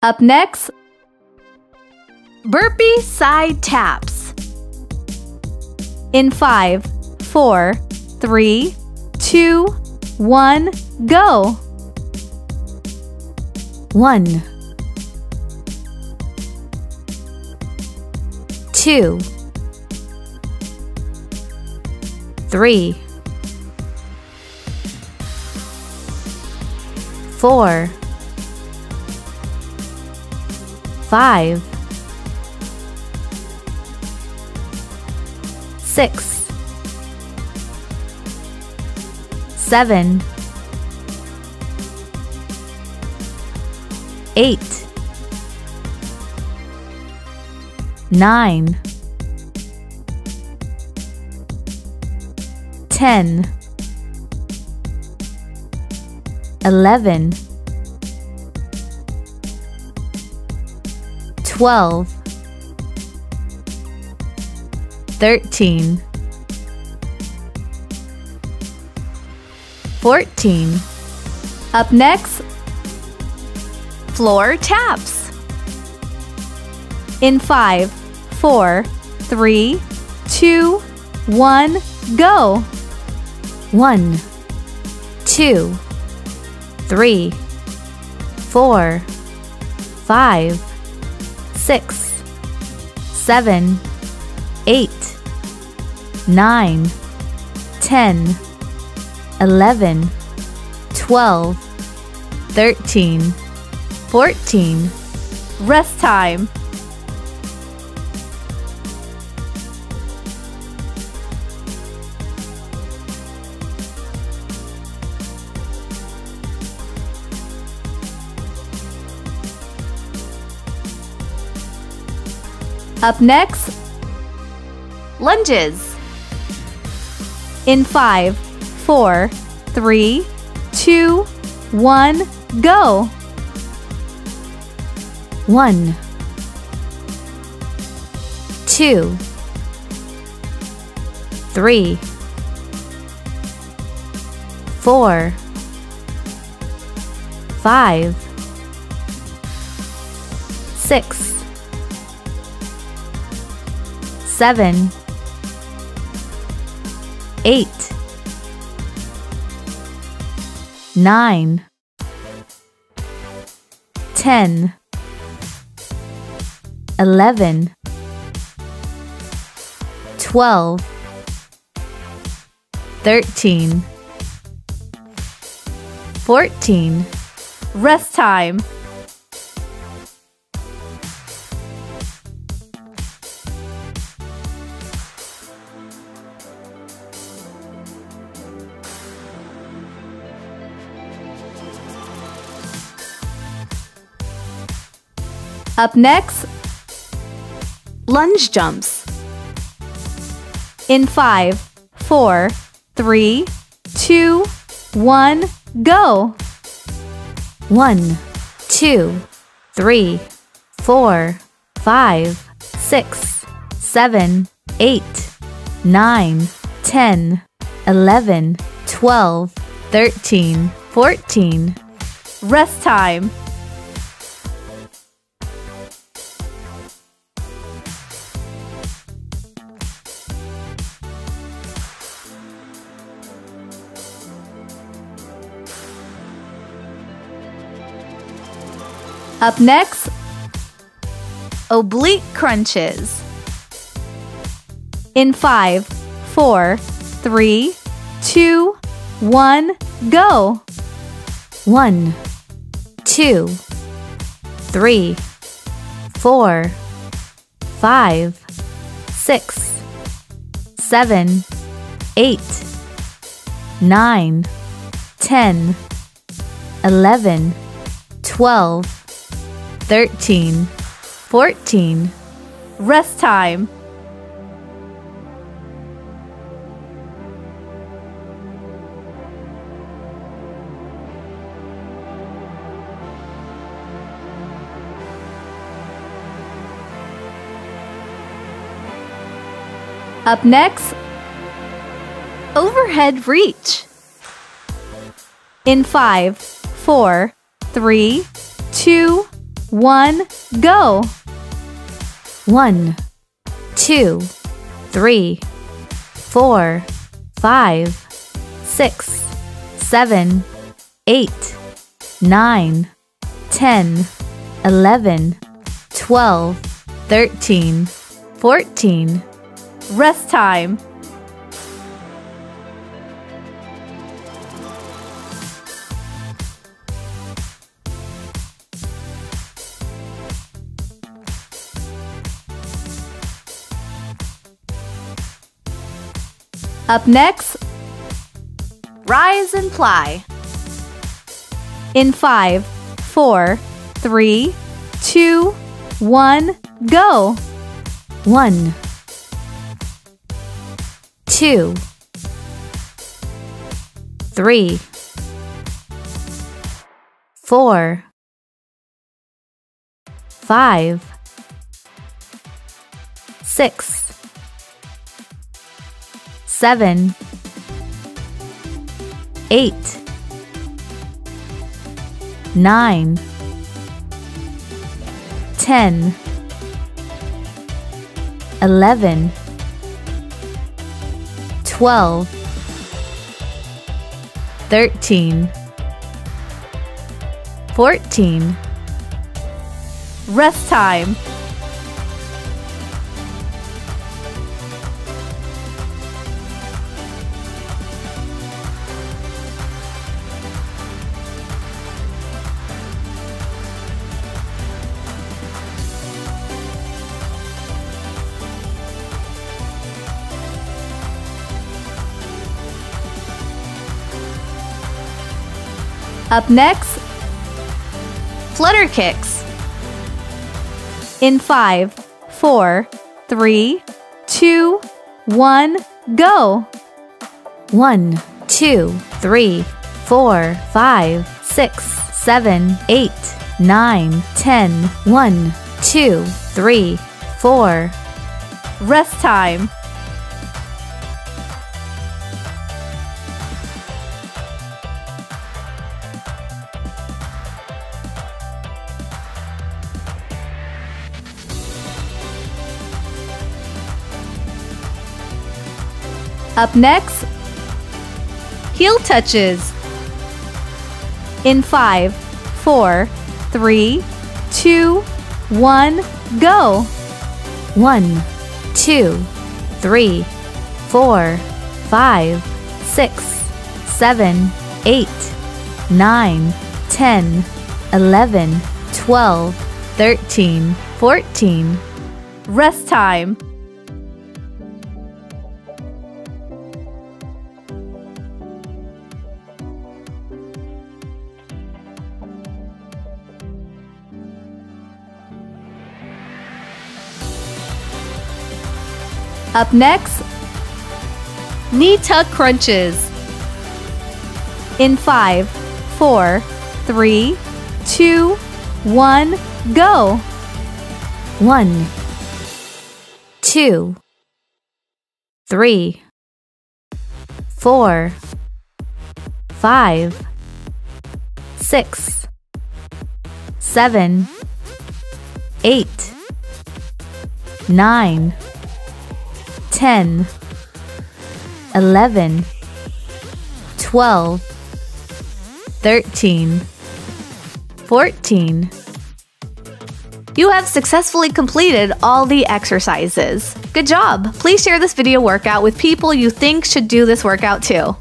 Up next, burpee side taps. In 5, 4, 3, 2, 1, go. 4, 5, 6, 7, 8, 9, 10, 11, 12, 13, 14. Up next, floor taps. In 5, 4, 3, 2, 1, go. 1, 2, 3, 4, 5, 6, 7, 8, 9, 10, 11, 12, 13, 14. Rest time. Up next, lunges. In 5, 4, 3, 2, 1, go. 2, 3, 4, 5, 6, 7, 8, 9, 10, 11, 12, 13, 14. Rest time. Up next, lunge jumps. In 5, 4, 3, 2, 1, go. 1, 2, 3, 4, 5, 6, 7, 8, 9, 10, 11, 12, 13, 14. Rest time. Up next, oblique crunches. In 5, 4, 3, 2, 1, go. 1, 2, 3, 4, 5, 6, 7, 8, 9, 10, 11, 12, 13, 14. Rest time. Up next, overhead reach. In 5, 4, 3, 2, 1, go! 1, 2, 3, 4, 5, 6, 7, 8, 9, 10, 11, 12, 13, 14. Rest time! Up next, rise and ply. In 5, 4, 3, 2, 1, go. 1, 2, 3, 4, 5, 6, 7, 8, 9, 10, 11, 12, 13, 14. Rest time. Up next, flutter kicks. In 5, 4, 3, 2, 1, go. 1, 2, 3, 4, 5, 6, 7, 8, 9, 10, 1, 2, 3, 4. Rest time. Up next, heel touches. In 5, 4, 3, 2, 1, go. 1, 2, 3, 4, 5, 6, 7, 8, 9, 10, 11, 12, 13, 14. Rest time. Up next, knee tuck crunches. In 5, 4, 3, 2, 1, go. 1, 2, 3, 4, 5, 6, 7, 8, 9, 10, 11, 12, 13, 14. You have successfully completed all the exercises. Good job! Please share this video workout with people you think should do this workout too.